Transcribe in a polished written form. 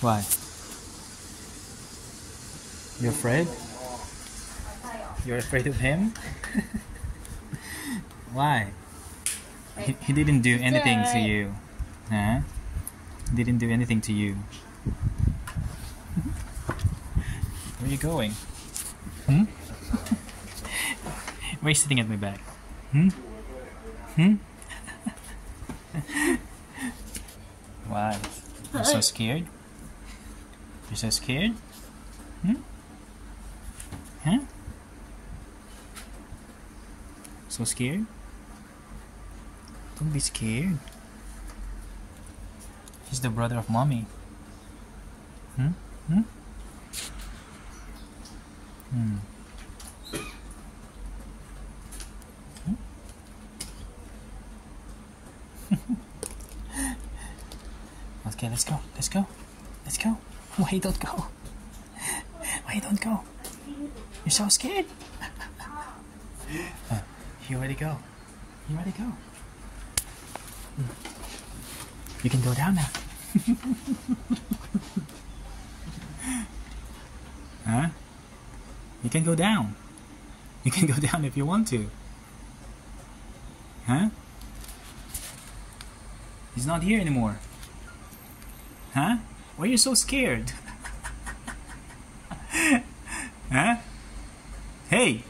Why? You're afraid? You're afraid of him? Why? He didn't do anything to you. Huh? He didn't do anything to you. Where are you going? Hmm? Why are you sitting at my back? Hmm? Hmm? Why? You're so scared? You're so scared? Hmm? Huh? So scared? Don't be scared. He's the brother of mommy. Hmm? Hmm? Hmm. Okay, let's go. Let's go. Let's go. Why don't go? Why don't go? You're so scared. You ready to go? You ready to go? You can go down now. Huh? You can go down. You can go down if you want to. Huh? He's not here anymore. Huh? Why are you so scared? Huh? Hey!